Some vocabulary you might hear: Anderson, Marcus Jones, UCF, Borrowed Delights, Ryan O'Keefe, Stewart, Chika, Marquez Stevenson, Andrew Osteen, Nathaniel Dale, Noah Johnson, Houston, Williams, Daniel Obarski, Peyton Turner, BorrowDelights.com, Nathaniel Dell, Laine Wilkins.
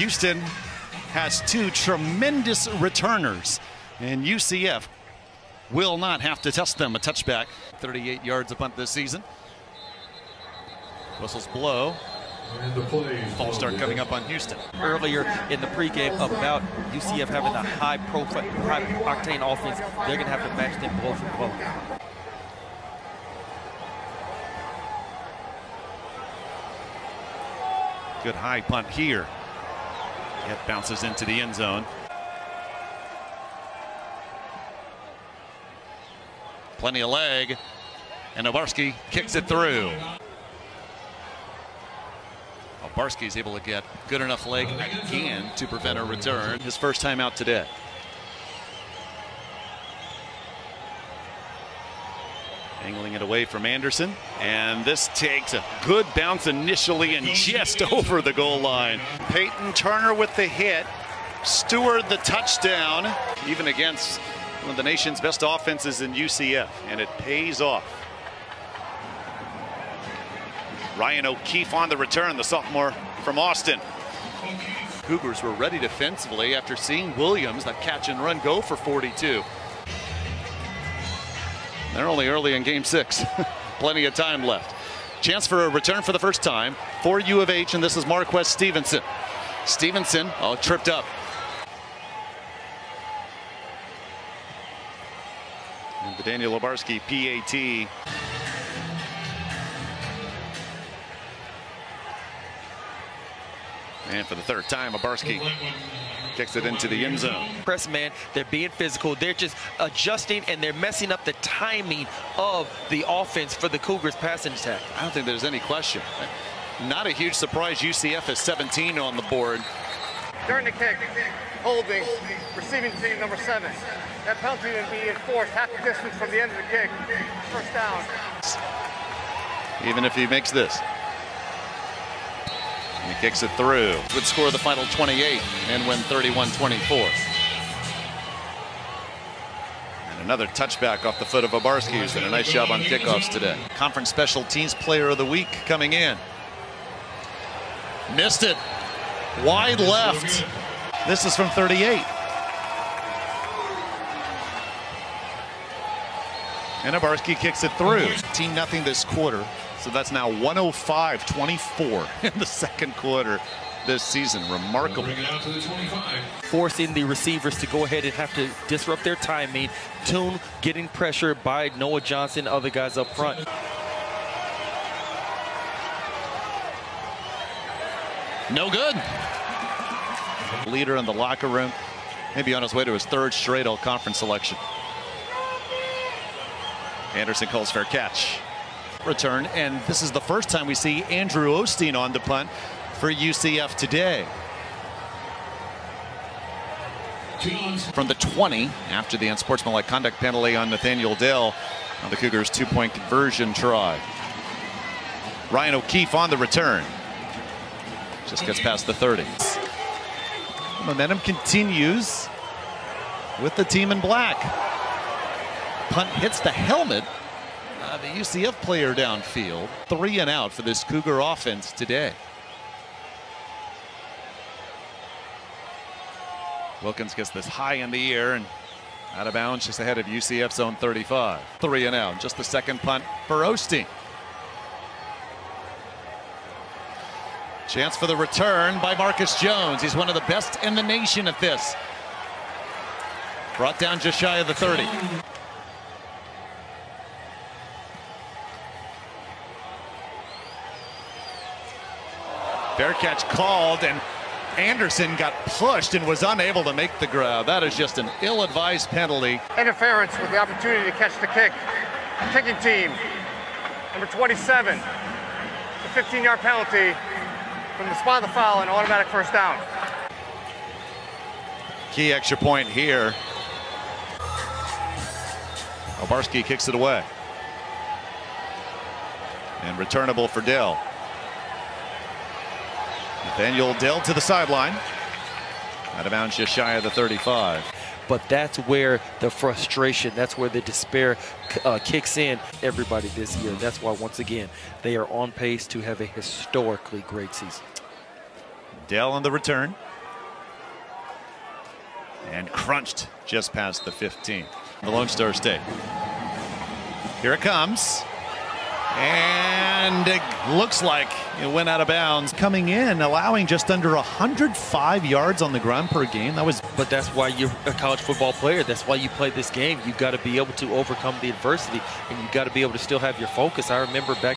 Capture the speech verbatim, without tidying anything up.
Houston has two tremendous returners, and U C F will not have to test them. A touchback, thirty-eight yards a punt this season. Whistles blow. False start coming up on Houston. Earlier in the pregame about U C F having a high profile, high octane offense, they're going to have to match them blow for blow. Good high punt here. It bounces into the end zone. Plenty of leg, and Obarski kicks it through. Obarski is able to get good enough leg again to prevent a return. His first time out today. Angling it away from Anderson, and this takes a good bounce initially and just over the goal line. Peyton Turner with the hit. Stewart the touchdown, even against one of the nation's best offenses in U C F, and it pays off. Ryan O'Keefe on the return, the sophomore from Austin. Cougars were ready defensively after seeing Williams, that catch and run, go for forty-two. They're only early in game six. Plenty of time left. Chance for a return for the first time for U of H, and this is Marquez Stevenson. Stevenson, oh, tripped up. And the Daniel Obarski P A T. And for the third time, Obarski kicks it into the end zone. Press man, they're being physical. They're just adjusting, and they're messing up the timing of the offense for the Cougars passing attack. I don't think there's any question. Not a huge surprise. U C F has seventeen on the board. During the kick, holding, receiving team number seven. That penalty would be enforced half the distance from the end of the kick. First down. Even if he makes this. And he kicks it through. Would score the final twenty-eight and win thirty-one twenty-four. And another touchback off the foot of Obarski, who's done a nice job on kickoffs today. Conference Special Teams Player of the Week coming in. Missed it. Wide left. This is from thirty-eight. And Obarski kicks it through. eighteen nothing this quarter. So that's now one oh five twenty-four in the second quarter this season. Remarkable. Forcing the receivers to go ahead and have to disrupt their timing. Tune getting pressure by Noah Johnson, other guys up front. No good. Leader in the locker room. Maybe on his way to his third straight all-conference selection. Anderson calls fair catch. Return, and this is the first time we see Andrew Osteen on the punt for U C F today. From the twenty, after the unsportsmanlike conduct penalty on Nathaniel Dale on the Cougars' two-point conversion try. Ryan O'Keefe on the return. Just gets past the thirty. The momentum continues with the team in black. Punt hits the helmet. Uh, the U C F player downfield. Three and out for this Cougar offense today. Wilkins gets this high in the air and out of bounds just ahead of U C F's own thirty-five. Three and out. Just the second punt for Osteen. Chance for the return by Marcus Jones. He's one of the best in the nation at this. Brought down just shy of the thirty. Fair catch called, and Anderson got pushed and was unable to make the grab. That is just an ill-advised penalty. Interference with the opportunity to catch the kick. Kicking team, number twenty-seven. The fifteen-yard penalty from the spot of the foul and automatic first down. Key extra point here. Obarski kicks it away. And returnable for Dell. Nathaniel Dell to the sideline. Out of bounds just shy of the thirty-five. But that's where the frustration, that's where the despair uh, kicks in everybody this year. That's why, once again, they are on pace to have a historically great season. Dell on the return. and crunched just past the fifteen. The Lone Star State. Here it comes. And it looks like it went out of bounds. Coming in, allowing just under one hundred five yards on the ground per game. That was. But that's why you're a college football player. That's why you play this game. You've got to be able to overcome the adversity, and you've got to be able to still have your focus. I remember back.